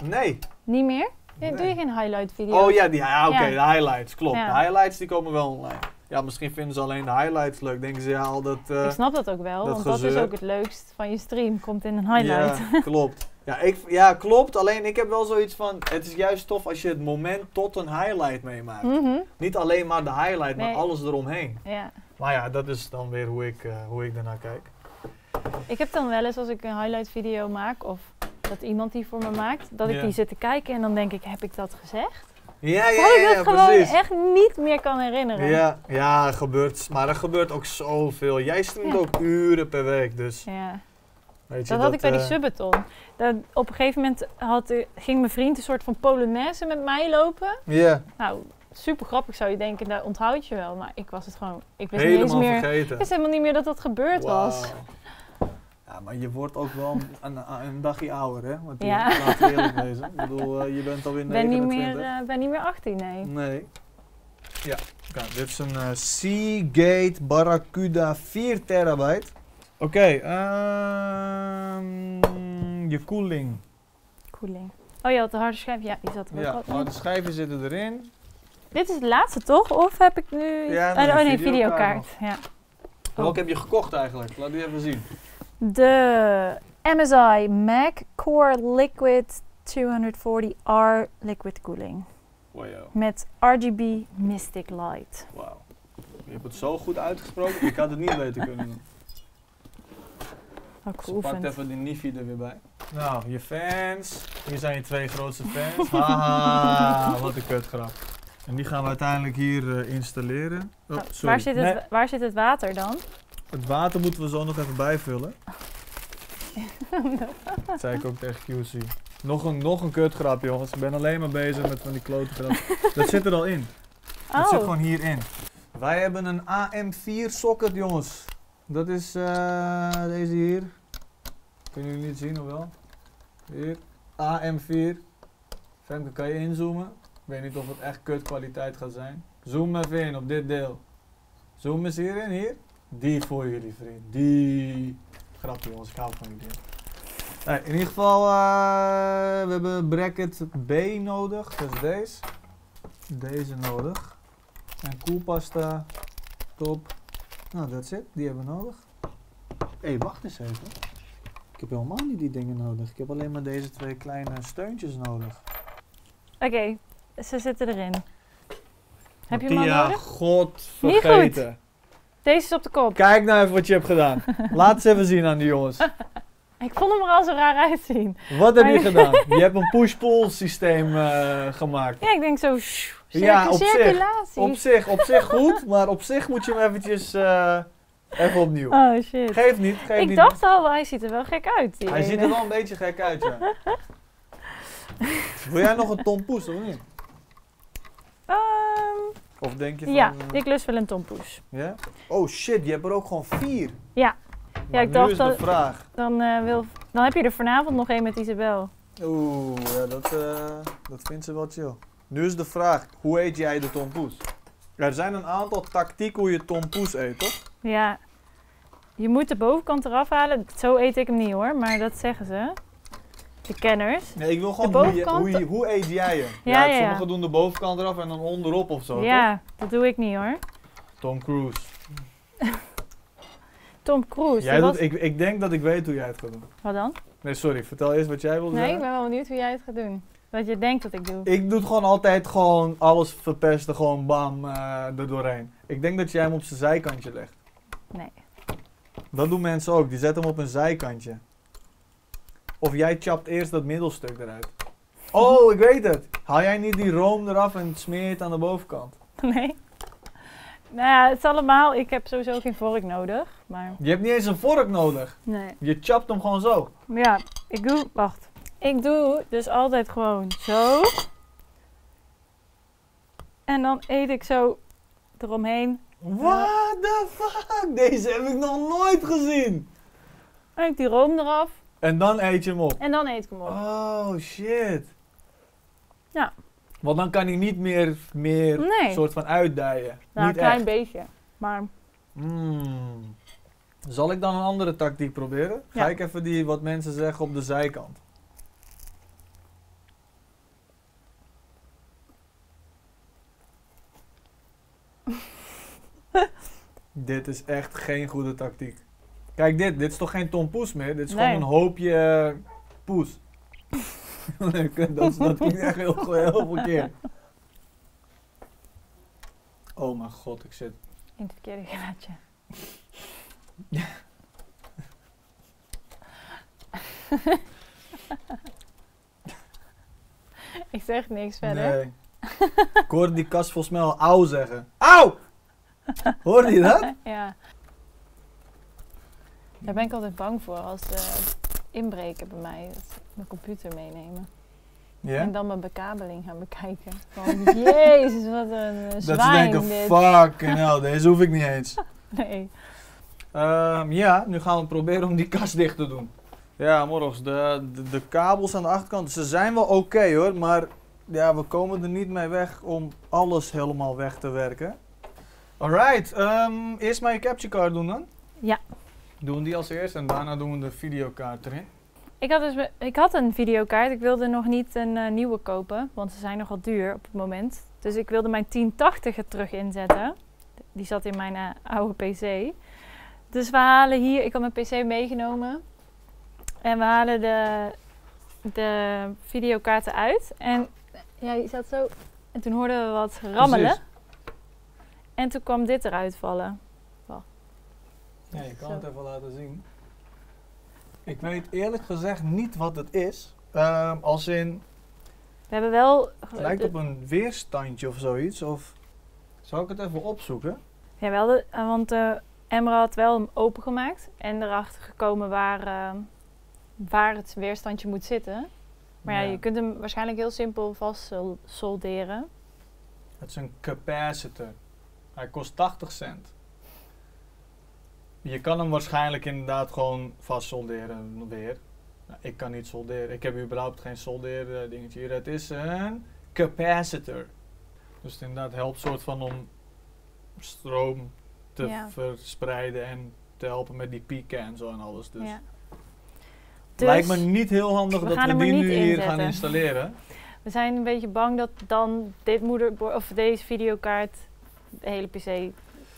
Nee. Niet meer? Ja, nee. Doe je geen highlight video's? Oh ja, die, ja oké, okay, ja. de highlights, klopt. Ja. De highlights die komen wel online. Ja, misschien vinden ze alleen de highlights leuk. Denken ze ja al dat... Uh, ik snap dat ook wel, dat want gezeur. Dat is ook het leukst van je stream, komt in een highlight. Ja, klopt. Ja, ik, ja, klopt. Alleen ik heb wel zoiets van, het is juist tof als je het moment tot een highlight meemaakt. Mm-hmm. Niet alleen maar de highlight, nee. maar alles eromheen. Ja. Maar ja, dat is dan weer hoe ik, uh, hoe ik daarnaar kijk. Ik heb dan wel eens, als ik een highlight video maak of... dat iemand die voor me maakt, dat ik ja. die zit te kijken en dan denk ik, heb ik dat gezegd? Ja, ja, ja, ja, ja, dat ik dat gewoon echt niet meer kan herinneren. Ja, ja, gebeurt, maar er gebeurt ook zoveel. Jij streamt ja. ook uren per week, dus... Ja. Weet je, dat, dat had ik bij uh, die Subaton. Dat op een gegeven moment had, ging mijn vriend een soort van polonaise met mij lopen. Ja. Nou, super grappig zou je denken, dat onthoud je wel, maar ik was het gewoon... Ik wist helemaal niet eens meer, vergeten. Ik wist helemaal niet meer dat dat gebeurd wow. was. Ja, maar je wordt ook wel een, een dagje ouder, hè? Want ja. laten we eerlijk wezen. Ik bedoel, uh, je bent alweer ben negenentwintig. Ik uh, ben niet meer achttien, nee. Nee. Ja, kijk, dit is een uh, Seagate Barracuda vier terabyte. Oké, okay, um, je koeling. Koeling. Oh ja, de harde schijf, ja, die zat er ook. Ja, de harde schijven zitten erin. Dit is het laatste, toch? Of heb ik nu... Ja, nee, oh nee, videokaart. Ja. Oh. Welke heb je gekocht eigenlijk? Laat die even zien. De M S I Mac Core Liquid tweehonderdveertig R Liquid Cooling. Wow. Met R G B Mystic Light. Wauw. Je hebt het zo goed uitgesproken, ik had het niet beter kunnen doen. Ze pakt even die Nifi er weer bij. Nou, je fans. Hier zijn je twee grootste fans. Haha, wat een kutgrap. En die gaan we uiteindelijk hier uh, installeren. Oh, sorry. Waar zit het, nee. waar zit het water dan? Het water moeten we zo nog even bijvullen. Dat zei ik ook tegen Q C. Nog een, nog een kutgrap, jongens. Ik ben alleen maar bezig met van die klote grap. Dat zit er al in. Oh. Dat zit gewoon hierin. Wij hebben een A M vier socket, jongens. Dat is uh, deze hier. Kunnen jullie niet zien, of wel? Hier, A M vier. Femke, kan je inzoomen? Ik weet niet of het echt kut kwaliteit gaat zijn. Zoom even in op dit deel. Zoom eens hierin, hier. Die voor jullie, vriend. Die. Grapje, jongens, ik hou van die ding. Hey, in ieder geval, uh, we hebben bracket B nodig. Dus deze. Deze nodig. En koelpasta. Top. Nou, that's it. Die hebben we nodig. Hé, hey, wacht eens even. Ik heb helemaal niet die dingen nodig. Ik heb alleen maar deze twee kleine steuntjes nodig. Oké, okay, ze zitten erin. Heb je hem al nodig? Ja, god vergeten. Deze is op de kop. Kijk nou even wat je hebt gedaan. Laat eens even zien aan die jongens. Ik vond hem er al zo raar uitzien. Wat heb je gedaan? Je hebt een push-pull systeem uh, gemaakt. Ja, ik denk zo... Ja, op zich, op zich, op zich goed, maar op zich moet je hem eventjes uh, even opnieuw. Oh shit. Geef niet, geef ik niet. Ik dacht al, hij ziet er wel gek uit. Hij ene. ziet er wel een beetje gek uit, ja. Wil jij nog een tompoes, of niet? Um, of denk je van... Ja, uh, ik lust wel een tompoes. Ja? Yeah? Oh shit, je hebt er ook gewoon vier. Ja. Maar ja, ik dacht dat, vraag. Dan, uh, wil, dan heb je er vanavond nog één met Isabel. Oeh, ja, dat, uh, dat vindt ze wel chill. Nu is de vraag, hoe eet jij de tompoes? Er zijn een aantal tactieken hoe je tompoes eet, toch? Ja, je moet de bovenkant eraf halen. Zo eet ik hem niet hoor, maar dat zeggen ze. De kenners. Nee, ik wil gewoon de bovenkant... hoe, je, hoe, hoe eet jij hem? Ja, ja, ja, sommigen ja. doen de bovenkant eraf en dan onderop of zo, ja, toch? Dat doe ik niet hoor. Tom Cruise. Tom Cruise. Jij doet, was... ik, ik denk dat ik weet hoe jij het gaat doen. Wat dan? Nee, sorry. Vertel eerst wat jij wil doen. Nee, zeggen. Ik ben wel benieuwd hoe jij het gaat doen. Wat je denkt dat ik doe. Ik doe het gewoon altijd gewoon alles verpesten, gewoon bam, uh, er doorheen. Ik denk dat jij hem op zijn zijkantje legt. Nee. Dat doen mensen ook. Die zetten hem op een zijkantje. Of jij chapt eerst dat middelstuk eruit. Oh, ik weet het. Haal jij niet die room eraf en smeer het aan de bovenkant? Nee. Nou ja, het is allemaal, ik heb sowieso geen vork nodig, maar... Je hebt niet eens een vork nodig? Nee. Je chapt hem gewoon zo? Ja, ik doe, wacht. Ik doe dus altijd gewoon zo. En dan eet ik zo eromheen. What the fuck? Deze heb ik nog nooit gezien. En ik die room eraf. En dan eet je hem op? En dan eet ik hem op. Oh, shit. Ja. Want dan kan ik niet meer, meer nee. soort van uitdijen. Nou, niet een klein echt. beetje, maar... Mm. Zal ik dan een andere tactiek proberen? Ja. Ga ik even die wat mensen zeggen op de zijkant. Dit is echt geen goede tactiek. Kijk dit, dit is toch geen tompoes meer? Dit is nee. gewoon een hoopje uh, poes. dat is dat klinkt echt heel, heel verkeerd. Oh mijn god, ik zit... In het verkeerde graadje. Ik zeg niks verder. Nee. Ik hoorde die kast volgens mij al auw zeggen. Auw! Hoorde je dat? Ja. Daar ben ik altijd bang voor als de inbreken bij mij. Mijn computer meenemen. Yeah? En dan mijn bekabeling gaan bekijken. Van, jezus, wat een zwijn. Dat ze denken, fucking hell, deze hoef ik niet eens. Nee. Um, ja, nu gaan we proberen om die kast dicht te doen. Ja, morgens, de, de, de kabels aan de achterkant, ze zijn wel oké okay, hoor. Maar ja, we komen er niet mee weg om alles helemaal weg te werken. Alright, um, eerst maar je capture card doen dan. Ja. Doen die als eerst en daarna doen we de videokaart erin. Ik had, dus, ik had een videokaart, ik wilde nog niet een uh, nieuwe kopen, want ze zijn nogal duur op het moment. Dus ik wilde mijn tien tachtig er terug inzetten. Die zat in mijn uh, oude P C. Dus we halen hier, ik had mijn P C meegenomen. En we halen de, de videokaarten uit. En ja, die zat zo. En toen hoorden we wat rammelen. Precies. En toen kwam dit eruit vallen. Wacht. Ja, je kan zo. Het even laten zien. Ik weet eerlijk gezegd niet wat het is. Uh, als in... We hebben wel... Het lijkt op een weerstandje of zoiets. Of... Zal ik het even opzoeken? Ja, wel de, want uh, Emre had wel hem opengemaakt. En erachter gekomen waar, uh, waar het weerstandje moet zitten. Maar ja. Ja, je kunt hem waarschijnlijk heel simpel vast solderen. Het is een capacitor. Hij kost tachtig cent. Je kan hem waarschijnlijk inderdaad gewoon vast solderen weer. Nou, ik kan niet solderen. Ik heb überhaupt geen soldeer dingetje hier. Het is een capacitor. Dus het inderdaad helpt soort van om stroom te ja. verspreiden en te helpen met die pieken en zo en alles. Dus. Ja. Dus lijkt me niet heel handig we dat we die nu hier gaan installeren. We zijn een beetje bang dat dan dit moederbord of deze videokaart de hele P C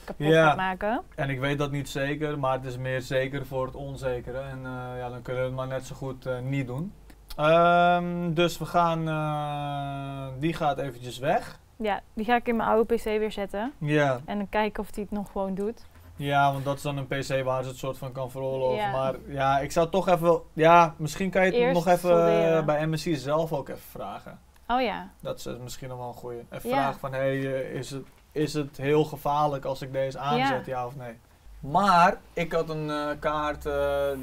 kapot ja. gaat maken. En ik weet dat niet zeker, maar het is meer zeker voor het onzekere. En uh, ja, dan kunnen we het maar net zo goed uh, niet doen. Um, dus we gaan, uh, die gaat eventjes weg. Ja, die ga ik in mijn oude P C weer zetten. Ja. En dan kijken of die het nog gewoon doet. Ja, want dat is dan een P C waar ze het soort van kan veroorloven. Ja. Maar ja, ik zou toch even... Ja, misschien kan je het eerst nog even solderen. Bij M S C zelf ook even vragen. Oh ja. Dat is misschien nog wel een goeie. Even ja. vragen van, hé, hey, is, het, is het heel gevaarlijk als ik deze aanzet, ja, ja of nee? Maar ik had een uh, kaart uh,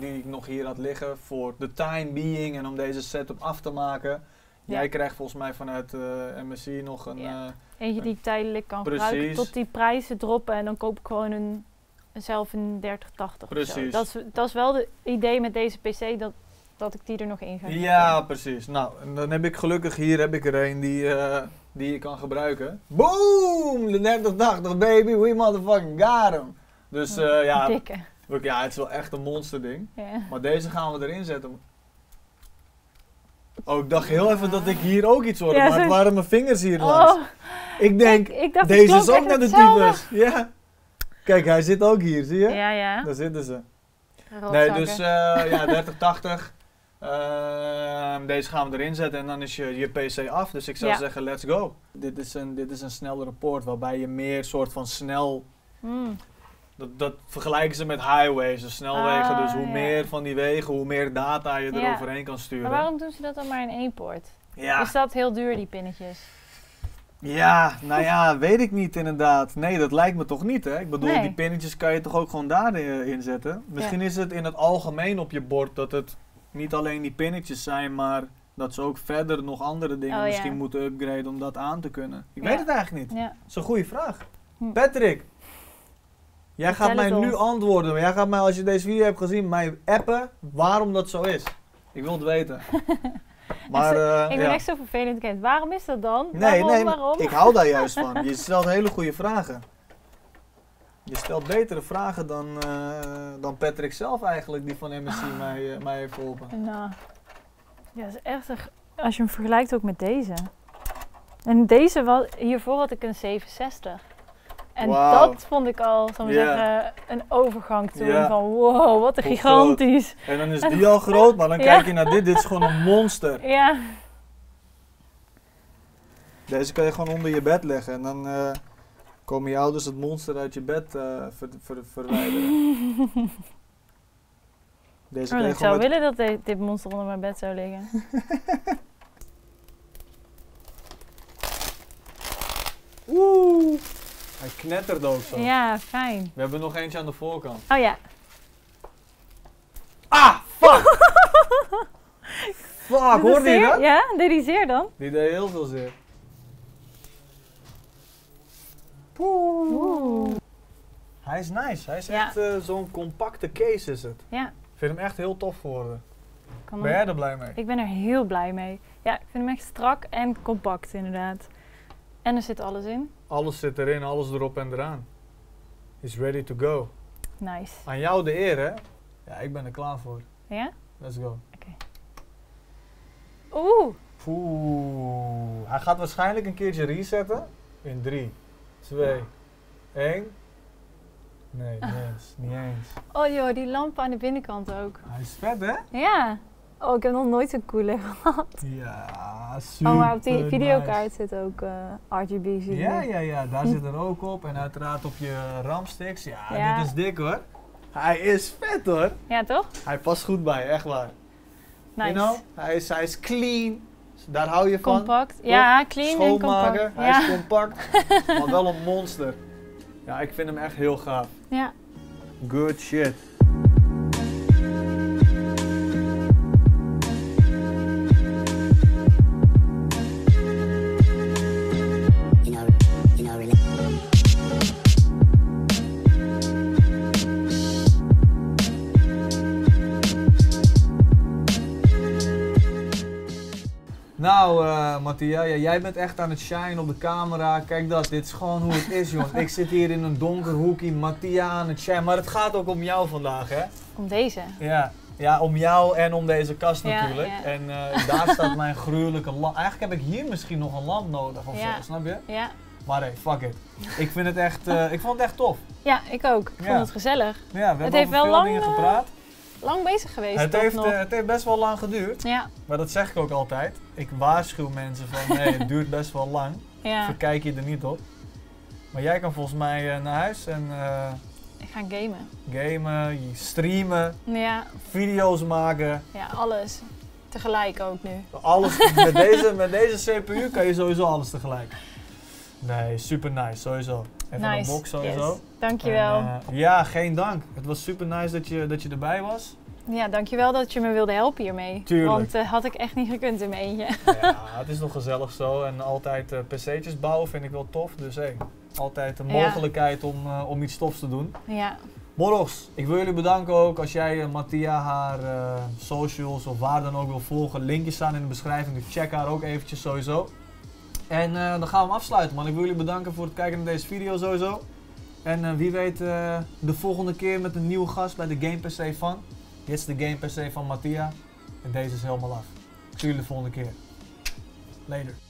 die ik nog hier had liggen voor de time being en om deze setup af te maken. Jij ja. krijgt volgens mij vanuit uh, M S C nog een... Ja. Uh, Eentje die ik tijdelijk kan precies. gebruiken tot die prijzen droppen en dan koop ik gewoon een... zelf een dertig tachtig. Precies. Dat is, dat is wel het idee met deze P C, dat, dat ik die er nog in ga. Ja, precies. Nou, en dan heb ik gelukkig hier heb ik er een die, uh, die je kan gebruiken. Boom! De dertig tachtig, baby. We motherfucking got him. Dus uh, ja, dikke. Ja, het is wel echt een monster ding. Ja. Maar deze gaan we erin zetten. Oh, ik dacht heel even dat ik hier ook iets hoorde, ja, maar het waren mijn vingers hier oh. langs. Ik denk, ik, ik dacht, deze is ook naar de types. Ja. Kijk, hij zit ook hier, zie je? Ja, ja. Daar zitten ze. Nee, dus uh, ja, dertig tachtig. Uh, deze gaan we erin zetten en dan is je, je P C af. Dus ik zou ja. zeggen, let's go. Dit is een, dit is een snellere poort waarbij je meer soort van snel... Mm. Dat, dat vergelijken ze met highways, de snelwegen. Oh, dus hoe ja. meer van die wegen, hoe meer data je ja. eroverheen kan sturen. Maar waarom doen ze dat dan maar in één poort? Ja. Is dat heel duur, die pinnetjes? Ja, nou ja, weet ik niet inderdaad. Nee, dat lijkt me toch niet, hè? Ik bedoel, nee. die pinnetjes kan je toch ook gewoon daarin zetten? Misschien ja. is het in het algemeen op je bord dat het niet alleen die pinnetjes zijn, maar dat ze ook verder nog andere dingen oh, misschien ja. moeten upgraden om dat aan te kunnen. Ik ja. weet het eigenlijk niet. Ja. Dat is een goede vraag. Hm. Patrick, jij ik gaat mij nu ons. antwoorden. Maar jij gaat mij, als je deze video hebt gezien, mij appen waarom dat zo is. Ik wil het weten. Maar, uh, ik ben ja. echt zo vervelend kind. Waarom is dat dan? Nee, waarom, nee, waarom? Ik hou daar juist van. Je stelt hele goede vragen. Je stelt betere vragen dan, uh, dan Patrick zelf eigenlijk, die van M S C oh. mij, uh, mij heeft geholpen. Nou, ja, dat is echt een, als je hem vergelijkt ook met deze. En deze, was, hiervoor had ik een zevenenzestig. En wow. dat vond ik al, zal ik yeah. zeggen, een overgang toen yeah. van wow, wat een gigantisch. En dan is die al groot, maar dan ja. kijk je naar dit, dit is gewoon een monster. Ja. Deze kan je gewoon onder je bed leggen en dan uh, komen je ouders het monster uit je bed uh, ver, ver, verwijderen. Deze oh, kan ik zou met... willen dat de, dit monster onder mijn bed zou liggen. Oeh. Hij knettert ook zo. Ja, fijn. We hebben nog eentje aan de voorkant. Oh ja. Ah, fuck! Fuck, hoorde je dat? Ja, deed die zeer dan? Die deed heel veel zeer. Poeh. Hij is nice. Hij is ja. echt uh, zo'n compacte case is het. Ja. Ik vind hem echt heel tof geworden. Kan ben jij er blij mee? Ik ben er heel blij mee. Ja, ik vind hem echt strak en compact inderdaad. En er zit alles in. Alles zit erin, alles erop en eraan. Is ready to go. Nice. Aan jou de eer, hè? Ja, ik ben er klaar voor. Ja? Let's go. Oké. Okay. Oeh. Oeh. Hij gaat waarschijnlijk een keertje resetten. In drie, twee, één. Nee, niet eens. Niet eens. Oh joh, die lamp aan de binnenkant ook. Hij is vet, hè? Ja. Oh, ik heb nog nooit zo'n coole gehad. Ja, super. Oh, maar op die videokaart nice. Zit ook uh, R G B. Zit ja, ja, ja, daar zit er ook op. En uiteraard op je RAM-sticks. Ja, ja, dit is dik hoor. Hij is vet hoor. Ja, toch? Hij past goed bij, echt waar. Nice. You know? hij, is, hij is clean. Daar hou je compact. Van. Compact. Ja, clean schoonmaken. En compact. Hij ja. is compact, maar wel een monster. Ja, ik vind hem echt heel gaaf. Ja. Good shit. You know. Nou, uh, Mathia, ja, jij bent echt aan het shine op de camera. Kijk dat, dit is gewoon hoe het is, jongens. Ik zit hier in een donker hoekje, Mathia aan het shine. Maar het gaat ook om jou vandaag, hè? Om deze? Ja, ja om jou en om deze kast natuurlijk. Ja, ja. En uh, daar staat mijn gruwelijke lamp. Eigenlijk heb ik hier misschien nog een lamp nodig of ja. zo, snap je? Ja. Maar hey, fuck it. Ik, vind het echt, uh, ik vond het echt tof. Ja, ik ook. Ik ja. vond het gezellig. Ja, we hebben het heeft over veel wel dingen lang, gepraat. Lang bezig geweest. Het heeft, nog. Uh, het heeft best wel lang geduurd. Ja. Maar dat zeg ik ook altijd. Ik waarschuw mensen van, hey, het duurt best wel lang. Ja. Verkijk je er niet op. Maar jij kan volgens mij uh, naar huis en... Uh, ik ga gamen. Gamen, streamen. Ja. Video's maken. Ja, alles. Tegelijk ook nu. Alles. Met deze, met deze C P U kan je sowieso alles tegelijk. Nee, super nice, sowieso. Even nice. Een box sowieso. Yes. Dankjewel. En, uh, ja, geen dank. Het was super nice dat je, dat je erbij was. Ja, dankjewel dat je me wilde helpen hiermee. Tuurlijk. Want uh, had ik echt niet gekund in mijn eentje. Ja, het is nog gezellig zo. En altijd uh, P C'tjes bouwen vind ik wel tof. Dus hey, altijd de mogelijkheid ja. om, uh, om iets tofs te doen. Ja. Morrogs, ik wil jullie bedanken ook. Als jij uh, Mathia haar uh, socials of waar dan ook wil volgen, linkjes staan in de beschrijving. Dus check haar ook eventjes sowieso. En uh, dan gaan we hem afsluiten, man. Ik wil jullie bedanken voor het kijken naar deze video sowieso. En uh, wie weet uh, de volgende keer met een nieuwe gast bij de Game Per Se van. Dit is de Game Per Se van Mathia. En deze is helemaal af. Ik zie jullie de volgende keer. Later.